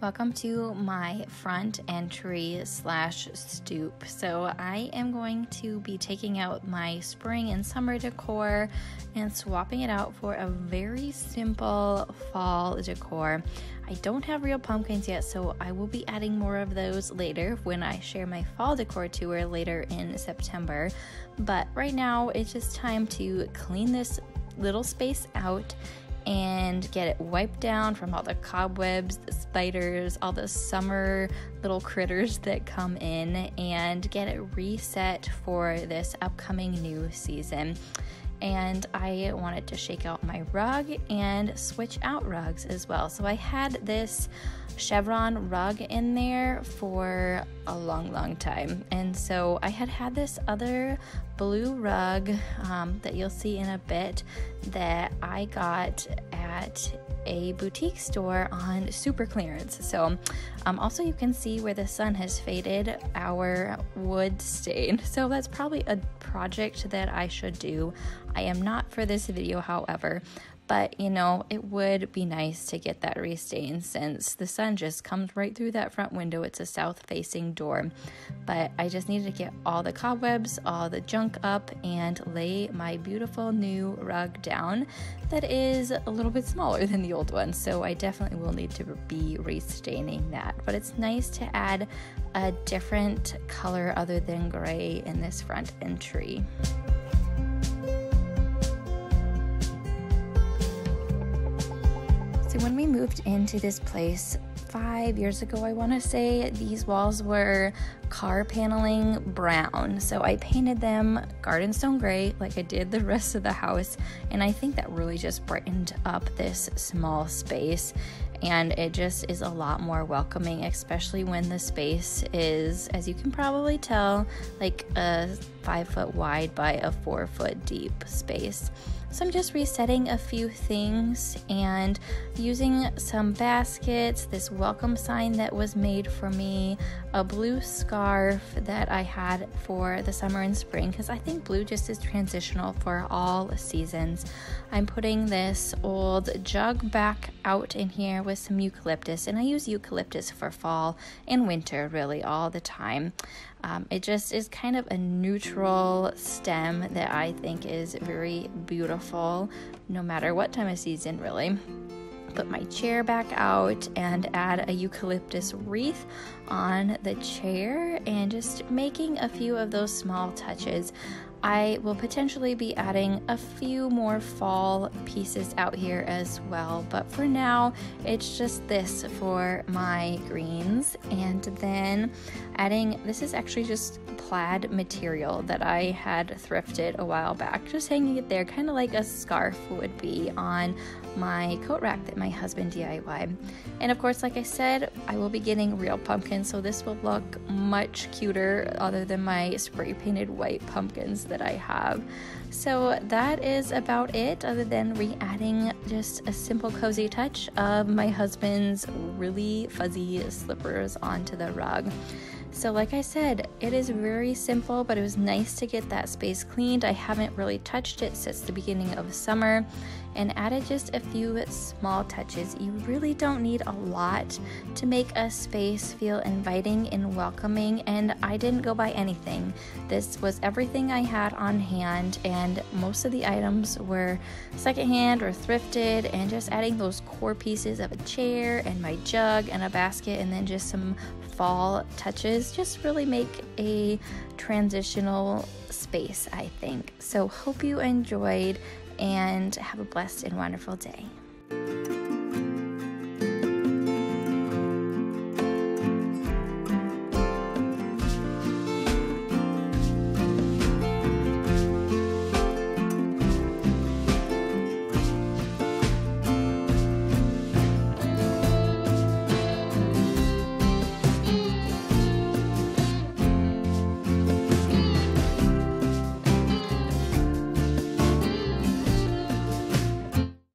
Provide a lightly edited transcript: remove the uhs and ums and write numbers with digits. Welcome to my front entry / stoop. So I am going to be taking out my spring and summer decor and swapping it out for a very simple fall decor. I don't have real pumpkins yet, so I will be adding more of those later when I share my fall decor tour later in September. But right now it's just time to clean this little space out and get it wiped down from all the cobwebs, the spiders, all the summer little critters that come in, and get it reset for this upcoming new season. And I wanted to shake out my rug and switch out rugs as well. So I had this chevron rug in there for a long time, and so I had this other blue rug that you'll see in a bit that I got at a boutique store on super clearance. So also you can see where the sun has faded our wood stain, so that's probably a project that I should do. I am not for this video, however, but you know, it would be nice to get that restained since the sun just comes right through that front window. It's a south facing door, but I just needed to get all the cobwebs, all the junk up, and lay my beautiful new rug down that is a little bit smaller than the old one, so I definitely will need to be restaining that. But it's nice to add a different color other than gray in this front entry. So when we moved into this place 5 years ago, I want to say, these walls were car paneling brown. So I painted them garden stone gray like I did the rest of the house, and I think that really just brightened up this small space. And it just is a lot more welcoming, especially when the space is, as you can probably tell, like a 5 foot wide by a 4 foot deep space. So I'm just resetting a few things and using some baskets, this welcome sign that was made for me, a blue scarf that I had for the summer and spring, because I think blue just is transitional for all seasons. I'm putting this old jug back out in here with some eucalyptus, and I use eucalyptus for fall and winter really all the time. It just is kind of a neutral stem that I think is very beautiful no matter what time of season really. Put my chair back out and add a eucalyptus wreath on the chair, and just making a few of those small touches. I will potentially be adding a few more fall pieces out here as well, but for now it's just this for my greens. And then adding, this is actually just plaid material that I had thrifted a while back, just hanging it there kind of like a scarf would be on my coat rack that my husband DIY'd. And of course, like I said, I will be getting real pumpkins, so this will look much cuter other than my spray painted white pumpkins that I have. So that is about it, other than re-adding just a simple cozy touch of my husband's really fuzzy slippers onto the rug. So like I said, it is very simple, but it was nice to get that space cleaned. I haven't really touched it since the beginning of summer, and added just a few small touches. You really don't need a lot to make a space feel inviting and welcoming, and I didn't go by anything. This was everything I had on hand, and most of the items were secondhand or thrifted, and just adding those core pieces of a chair and my jug and a basket, and then just some fall touches just really make a transitional space, I think. So hope you enjoyed, and have a blessed and wonderful day.